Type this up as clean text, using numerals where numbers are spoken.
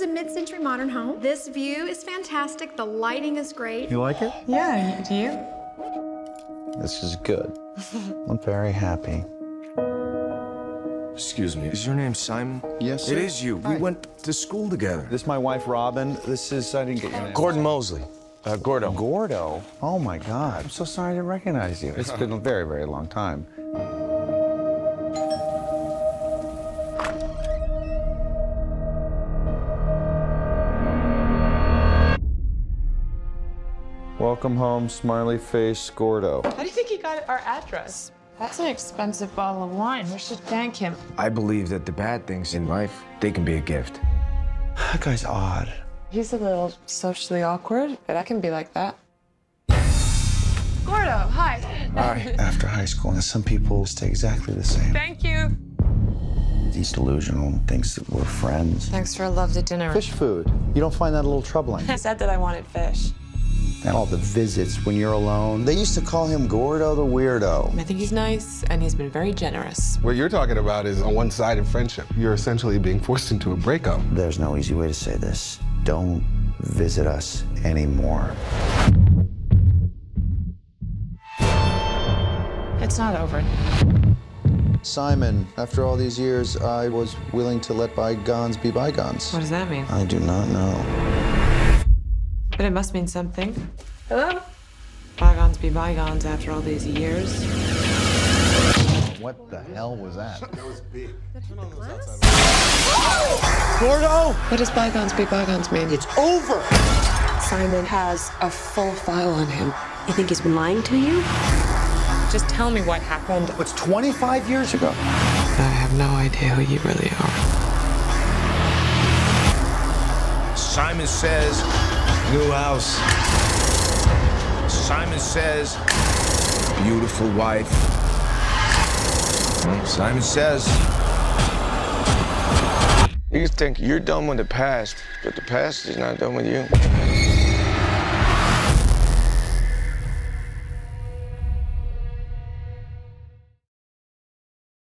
is a mid-century modern home. This view is fantastic. The lighting is great. You like it? Yeah, do you? This is good. I'm very happy. Excuse me, is your name Simon? Yes, sir. It is you. Hi. We went to school together. This is my wife, Robin. This is, I didn't get your name. Gordon Mosley. Gordo. Gordo? Oh, my God. I'm so sorry I didn't recognize you. It's been a very, very long time. Welcome home, smiley face Gordo. How do you think he got our address? That's an expensive bottle of wine. We should thank him. I believe that the bad things in life, they can be a gift. That guy's odd. He's a little socially awkward, but I can be like that. Gordo, hi. Hi. After high school, and some people stay exactly the same. Thank you. He's delusional and thinks that we're friends. Thanks for a lovely dinner. Fish food. You don't find that a little troubling? I said that I wanted fish. And all the visits when you're alone. They used to call him Gordo the Weirdo. I think he's nice, and he's been very generous. What you're talking about is a one-sided friendship. You're essentially being forced into a breakup. There's no easy way to say this. Don't visit us anymore. It's not over. Simon, after all these years, I was willing to let bygones be bygones. What does that mean? I do not know. But it must mean something. Hello? Bygones be bygones after all these years. What the hell was that? That was big. Gordo! What does bygones be bygones mean? It's over! Simon has a full file on him. You think he's been lying to you? Just tell me what happened. It's 25 years ago. I have no idea who you really are. Simon says, new house. Simon says, beautiful wife. Simon says, you think you're done with the past, but the past is not done with you.